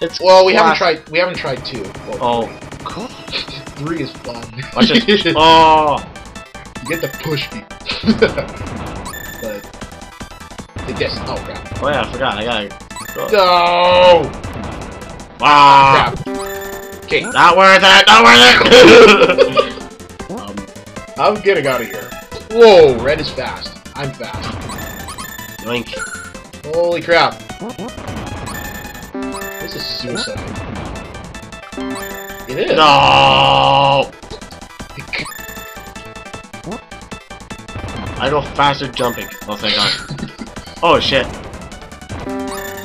It's well, we haven't tried two. Well, oh, cool. Three is fun. I just you get to push me. But the guess. Oh crap. Oh yeah, I forgot. I gotta go. No. Wow. Okay. Not worth it. Not worth it. I'm getting out of here. Whoa, red is fast. I'm fast. Link. Holy crap. This is suicide. It is. No. I go faster jumping. Oh, thank God. Oh, shit.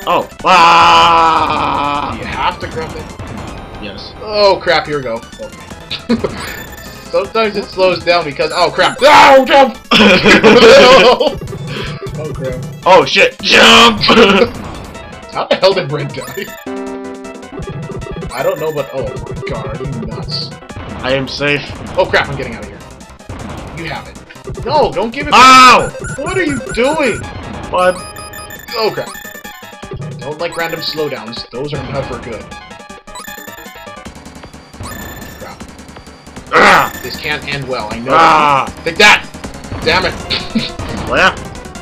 Oh. Ah! You have to grab it. Yes. Oh, crap. Here we go. Okay. Sometimes it slows down because oh crap! No, jump! Oh crap! Oh shit! Jump! How the hell did Brent die? I don't know, but oh my god, are you nuts? I am safe. Oh crap! I'm getting out of here. You have it. No, don't give it. Ow! What are you doing? What? Oh crap! Don't like random slowdowns. Those are never good. This can't end well, I know. Ah. Take that! Damn it! What?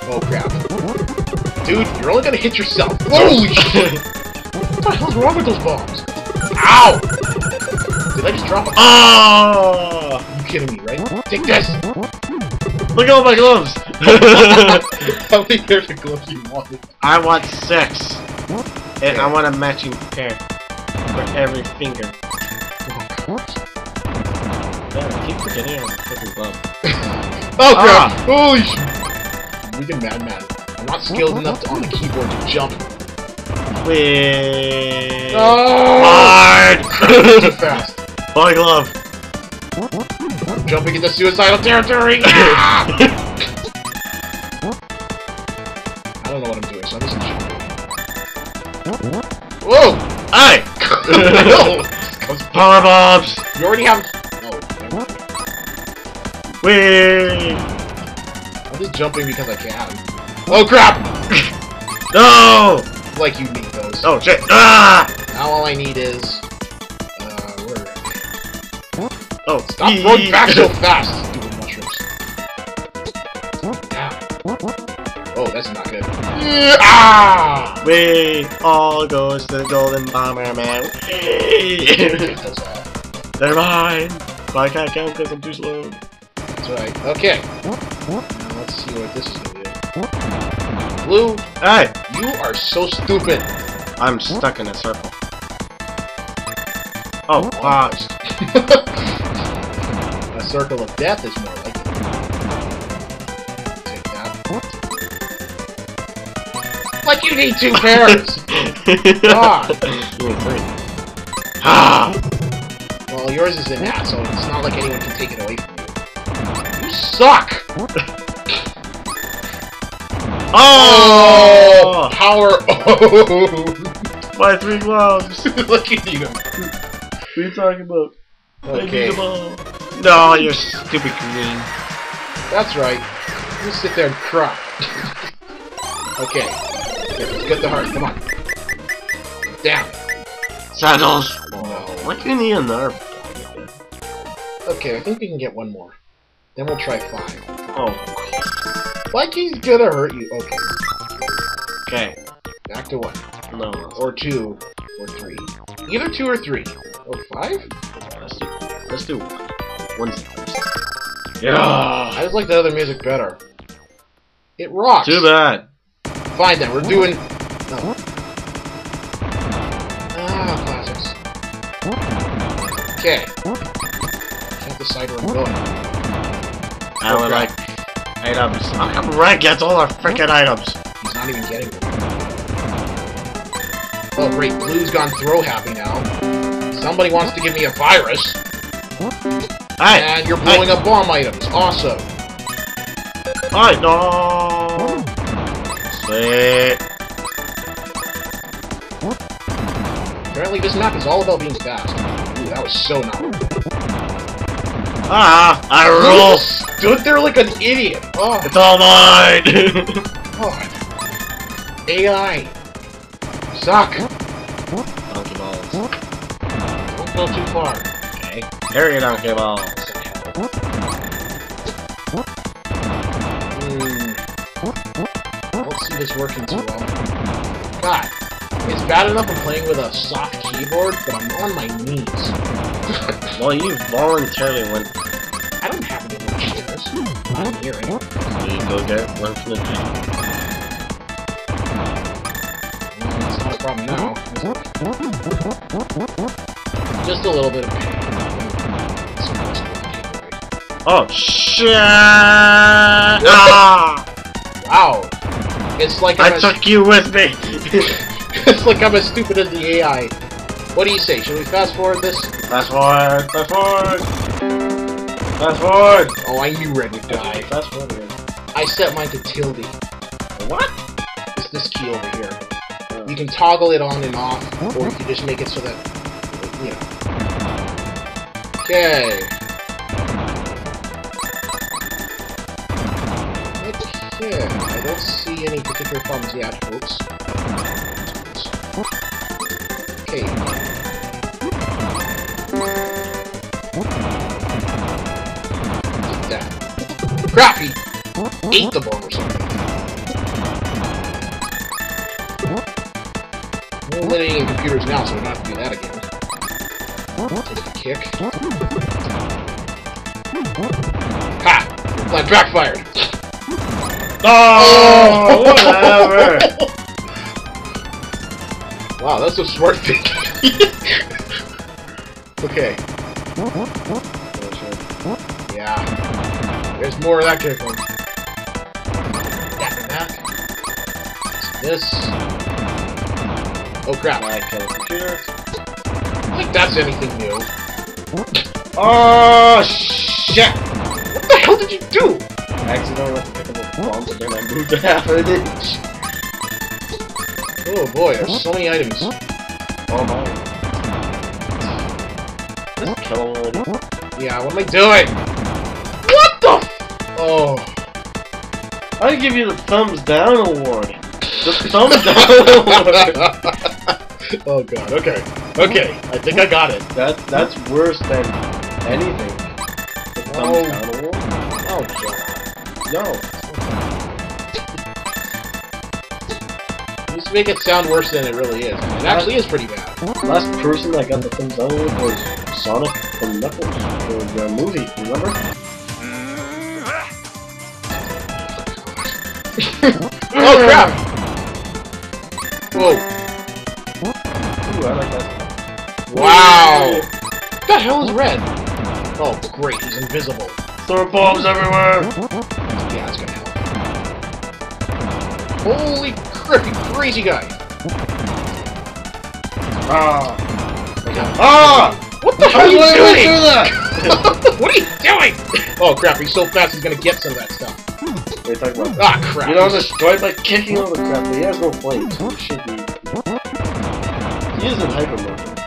Oh crap. Dude, you're only gonna hit yourself. Holy shit! What the hell's wrong with those bombs? Ow! Did I just drop a- Oh! You kidding me, right? Take this! Look at all my gloves! How many pair of gloves you want? I want 6. And I want a matching pair for every finger. What? Man, I keep forgetting I'm freaking glove. Oh crap! Ah. Holy shit! We can madman. I'm not skilled enough on the keyboard to jump. Wait. Oh! Hard! Too fast. My glove. Jumping into suicidal territory. I don't know what I'm doing, so I'm just shooting. Whoa! Hey! No! Those power bombs. You already have. Wait! I'm just jumping because I can. Oh crap! No! Like you need those. Oh shit! Ah! Now all I need is where are they? Oh, stop going back so fast, stupid mushrooms. Yeah. Oh, that's not good. Ah! We all goes to the golden bomber, man. They're mine. But I can't count because I'm too slow. That's right. Okay. Now let's see what this is gonna do. Blue. Hey! You are so stupid. I'm stuck in a circle. Oh, box. A circle of death is more like it. Take that. Like you need 2 pairs. God. You need 3. Ah. Well, yours is an ass, so it's not like anyone can take it away from you. Suck! Oh! Power O! My 3 gloves! Look at you! What are you talking about? Okay. No, you're stupid green. That's right. You sit there and cry. Okay. Let's get the heart. Come on. Down. Saddles! Oh, what do you need another? Okay, I think we can get one more. Then we'll try 5. Oh. Like he's gonna hurt you. Okay. Okay. Back to 1. No. Or 2. Or 3. Either 2 or 3. Or 5? Let's do 1. Yeah. I just like the other music better. It rocks. Too bad. Fine then. We're doing. No. Ah, okay. Can't decide where I'm going. I would like items. I'm right, gets all our frickin' items. He's not even getting them. Oh great, Blue's gone throw happy now. Somebody wants to give me a virus. Hey, and you're blowing up bomb items. Awesome. I know. Sweet. Apparently this map is all about being fast. Ooh, that was so nice. Ah, I roll. Stood there like an idiot! Oh. It's all mine! God. AI! Suck! Balls. Don't go too far. Okay. Carry it out, balls. I don't see this working too well. God, it's bad enough I'm playing with a soft keyboard, but I'm on my knees. Well, you voluntarily went. I don't have any chairs. I don't hear it. So you go get one from the gym. That's not a problem now. Just a little bit of pain. Oh shit! Ah! Wow! It's like I took you with me! It's like I'm as stupid as the AI. What do you say? Should we fast forward this? Fast forward! Fast forward! Fast forward! Oh, I knew Red would die. Fast forward. I set mine to tilde. What? It's this key over here. You can toggle it on and off, or you can just make it so that, you know. Okay. Okay, I don't see any particular problems yet, folks. Okay. Eat that. Crap! He ate the bone or something. We're eliminating computers now, so we don't have to do that again. Take a kick. Ha! That backfired! Oh! Whatever! Wow, that's a smart thing. Okay. Yeah. There's more of that kick one. That and that. This. Oh crap! I killed the computer. I think that's anything new. Oh shit! What the hell did you do? I accidentally left a couple of bombs again. I moved half an inch. Oh boy, there's so many items. Oh my! Just kill him already. Yeah, what am I doing? What the? Oh! I give you the thumbs down award. The thumbs down award. Oh god, okay. Okay, I think I got it. That's worse than anything. The thumbs down award? Oh god. No. Just make it sound worse than it really is. It actually is pretty bad. Last person that got the thumbs down award was Sonic from Knuckles for the movie, remember? Oh crap! Whoa. I like that. Wow! What the hell is Red? Oh, great, he's invisible. Throw bombs everywhere! Yeah, that's gonna help. Holy crap, you crazy guy! Ah! Ah! What the hell are you doing? What are you doing? Oh crap, he's so fast he's gonna get some of that stuff. Wait, talk about that. Ah crap! You know, I'm destroyed by kicking all the crap, but he has no flames. What should be? He is in hypermode.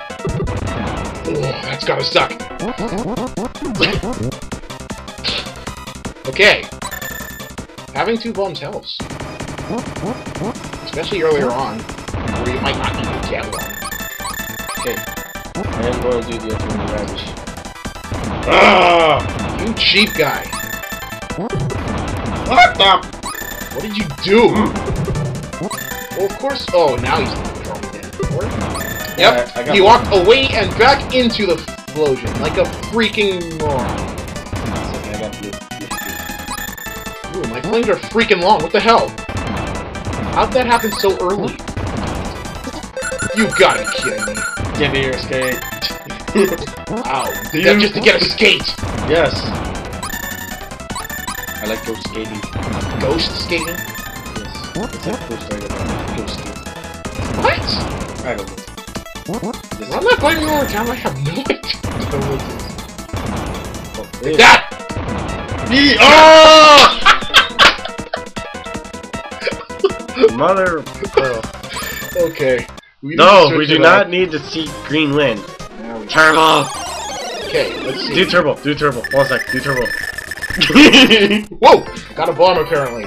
Oh, that's gotta suck. Okay. Having two bombs helps. Especially earlier on, where you might not need to get one. Okay. I am going to do the other one rubbish. Ah! You cheap guy. What the? What did you do? Well, of course. Oh, now he's. Yep, yeah, he walked away and back into the explosion, like a freaking moron. Okay, I got blue. Ooh, my flames are freaking long, what the hell? How'd that happen so early? You gotta be kidding me. Give me your skate. Wow, that's just to get a skate! Yes. I like ghost skating. Ghost skating? Yes. It's like ghost skating. Ghost skating. What? I don't know. I'm not blaming you all the time, I have no idea what this is. That! Me! Oh! Mother of pearl. Okay. No, we do not need to see green wind. Turbo! Okay, let's see. Do turbo, 1 sec, do turbo. Whoa! Got a bomb apparently.